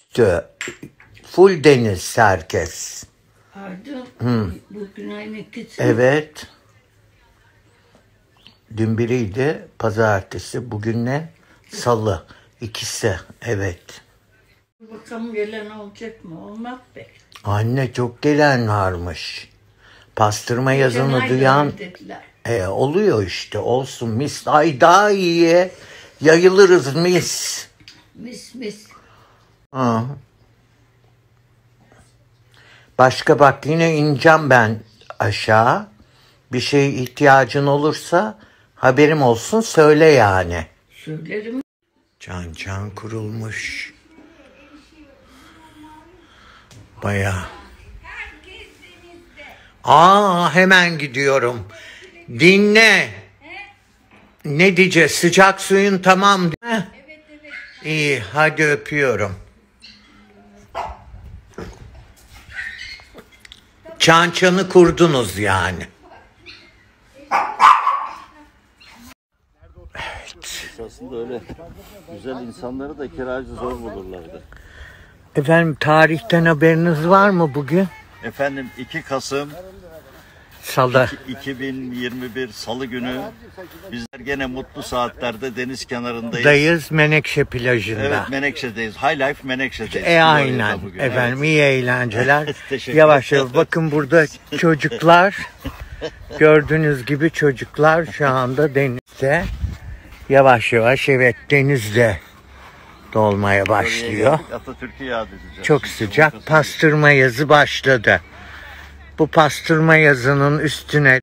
üstü. Full deniz herkes. Pardon. Bugün aynı kısım. Evet. Dün biriydi. Pazartesi. Bugün ne? Salı. İkisi. Evet. Bakalım gelen olacak mı? Olmaz be. Anne çok gelen varmış. Pastırma yazını duyan. Oluyor işte. Olsun mis. Ay daha iyi. Yayılırız mis. Mis mis. Ha. Başka bak yine ineceğim ben aşağı. Bir şeye ihtiyacın olursa haberim olsun söyle yani. Söylerim. Çan çan kurulmuş. Bayağı. Hemen gidiyorum. Dinle. Ne diyeceğiz? Sıcak suyun tamam değil mi? Evet. İyi hadi öpüyorum. Çan çanı kurdunuz yani. Evet. Aslında öyle güzel insanları da kiracı zor bulurlardı. Efendim tarihten haberiniz var mı bugün? Efendim 2 Kasım Salı. 2021 Salı günü bizler gene mutlu saatlerde deniz kenarındayız. Menekşe plajında. Evet Menekşe'deyiz. High Life Menekşe'deyiz. Aynen efendim evet. İyi eğlenceler. Yavaş yavaş bakın burada çocuklar gördüğünüz gibi çocuklar şu anda denizde yavaş yavaş evet denizde dolmaya başlıyor. Atatürk'ü yad edeceğiz. Çok sıcak pastırma yazı başladı. Bu pastırma yazının üstüne